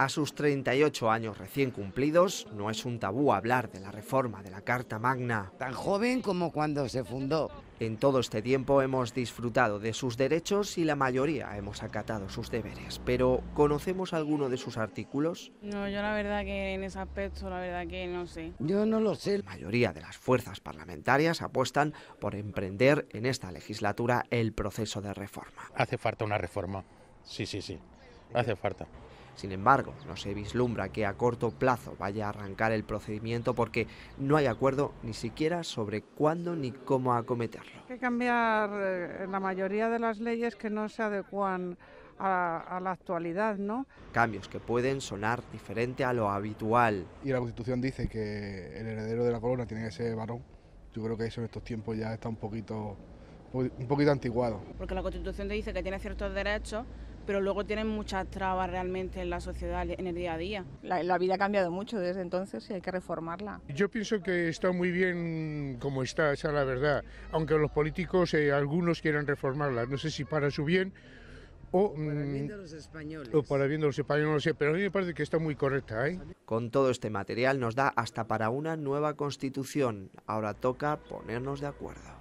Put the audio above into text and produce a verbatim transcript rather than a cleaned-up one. A sus treinta y ocho años recién cumplidos, no es un tabú hablar de la reforma de la Carta Magna. Tan joven como cuando se fundó. En todo este tiempo hemos disfrutado de sus derechos y la mayoría hemos acatado sus deberes. Pero, ¿conocemos alguno de sus artículos? No, yo la verdad que en ese aspecto, la verdad que no sé. Yo no lo sé. La mayoría de las fuerzas parlamentarias apuestan por emprender en esta legislatura el proceso de reforma. Hace falta una reforma. Sí, sí, sí. Hace falta. Sin embargo, no se vislumbra que a corto plazo vaya a arrancar el procedimiento porque no hay acuerdo ni siquiera sobre cuándo ni cómo acometerlo. Hay que cambiar la mayoría de las leyes que no se adecuan a, a la actualidad, ¿no? Cambios que pueden sonar diferente a lo habitual. Y la Constitución dice que el heredero de la corona tiene que ser varón. Yo creo que eso en estos tiempos ya está un poquito, un poquito anticuado. Porque la Constitución te dice que tiene ciertos derechos, pero luego tienen muchas trabas realmente en la sociedad, en el día a día. La, la vida ha cambiado mucho desde entonces y hay que reformarla. Yo pienso que está muy bien como está, esa es la verdad, aunque los políticos, eh, algunos quieran reformarla, no sé si para su bien o para bien de los españoles, o para bien de los españoles, no lo sé, pero a mí me parece que está muy correcta, ¿eh? Con todo este material nos da hasta para una nueva Constitución, ahora toca ponernos de acuerdo.